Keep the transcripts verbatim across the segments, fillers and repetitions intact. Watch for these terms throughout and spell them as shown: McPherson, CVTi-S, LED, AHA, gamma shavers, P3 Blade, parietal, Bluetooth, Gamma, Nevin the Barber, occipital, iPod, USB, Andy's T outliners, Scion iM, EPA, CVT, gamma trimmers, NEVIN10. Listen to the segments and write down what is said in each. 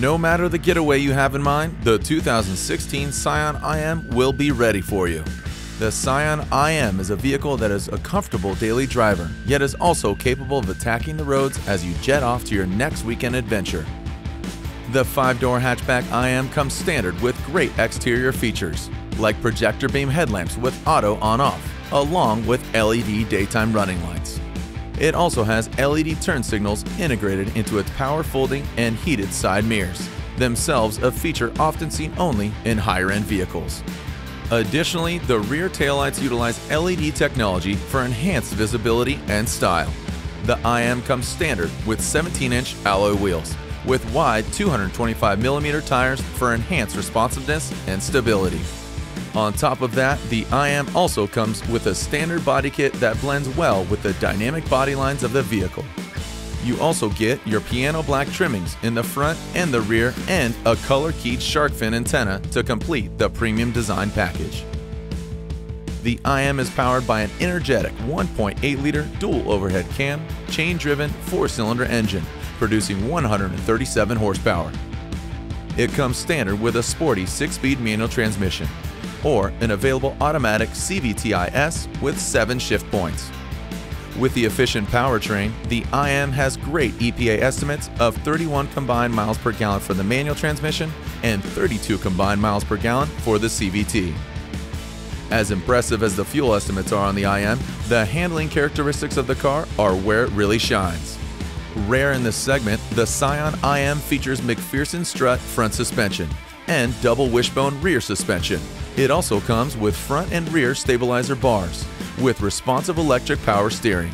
no matter the getaway you have in mind, the two thousand sixteen Scion iM will be ready for you. The Scion iM is a vehicle that is a comfortable daily driver, yet is also capable of attacking the roads as you jet off to your next weekend adventure. The five-door hatchback iM comes standard with great exterior features, like projector beam headlamps with auto on-off, along with L E D daytime running lights. It also has L E D turn signals integrated into its power folding and heated side mirrors, themselves a feature often seen only in higher-end vehicles. Additionally, the rear taillights utilize L E D technology for enhanced visibility and style. The iM comes standard with seventeen inch alloy wheels, with wide two hundred twenty-five millimeter tires for enhanced responsiveness and stability. On top of that, the iM also comes with a standard body kit that blends well with the dynamic body lines of the vehicle. You also get your piano black trimmings in the front and the rear and a color-keyed shark fin antenna to complete the premium design package. The iM is powered by an energetic one point eight liter dual overhead cam, chain-driven four-cylinder engine, producing one hundred thirty-seven horsepower. It comes standard with a sporty six-speed manual transmission or an available automatic C V T i S with seven shift points. With the efficient powertrain, the iM has great E P A estimates of thirty-one combined miles per gallon for the manual transmission and thirty-two combined miles per gallon for the C V T. As impressive as the fuel estimates are on the iM, the handling characteristics of the car are where it really shines. Rare in this segment, the Scion iM features McPherson strut front suspension and double wishbone rear suspension. It also comes with front and rear stabilizer bars with responsive electric power steering.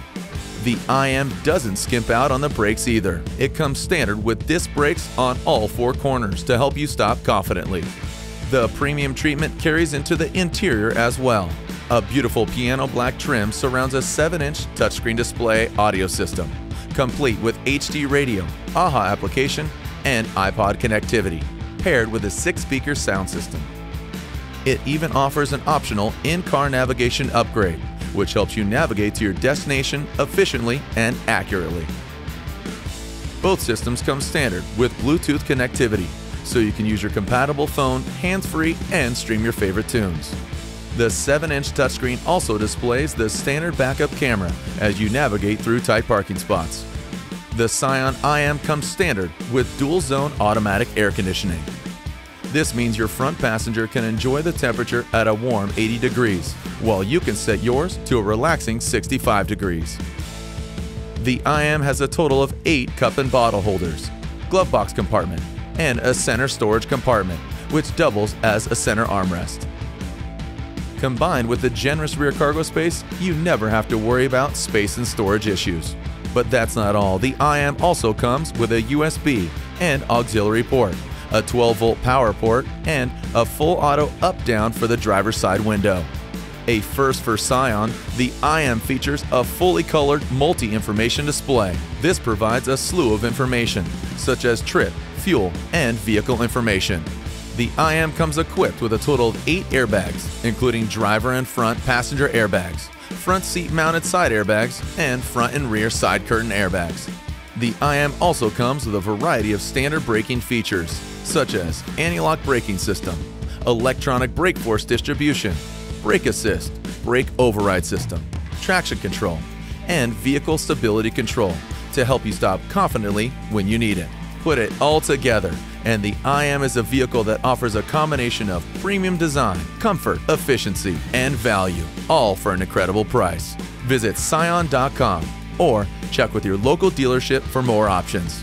The iM doesn't skimp out on the brakes either. It comes standard with disc brakes on all four corners to help you stop confidently. The premium treatment carries into the interior as well. A beautiful piano black trim surrounds a seven inch touchscreen display audio system, complete with H D radio, A H A application, and iPod connectivity, paired with a six-speaker sound system. It even offers an optional in-car navigation upgrade, which helps you navigate to your destination efficiently and accurately. Both systems come standard with Bluetooth connectivity, so you can use your compatible phone hands-free and stream your favorite tunes. The seven inch touchscreen also displays the standard backup camera as you navigate through tight parking spots. The Scion iM comes standard with dual-zone automatic air conditioning. This means your front passenger can enjoy the temperature at a warm eighty degrees, while you can set yours to a relaxing sixty-five degrees. The iM has a total of eight cup and bottle holders, glove box compartment, and a center storage compartment, which doubles as a center armrest. Combined with the generous rear cargo space, you never have to worry about space and storage issues. But that's not all. The iM also comes with a U S B and auxiliary port, a twelve volt power port, and a full auto up-down for the driver's side window. A first for Scion, the iM features a fully colored multi-information display. This provides a slew of information, such as trip, fuel, and vehicle information. The iM comes equipped with a total of eight airbags, including driver and front passenger airbags, front seat mounted side airbags, and front and rear side curtain airbags. The iM also comes with a variety of standard braking features, such as anti-lock braking system, electronic brake force distribution, brake assist, brake override system, traction control, and vehicle stability control to help you stop confidently when you need it. Put it all together, and the iM is a vehicle that offers a combination of premium design, comfort, efficiency, and value, all for an incredible price. Visit Scion dot com or check with your local dealership for more options.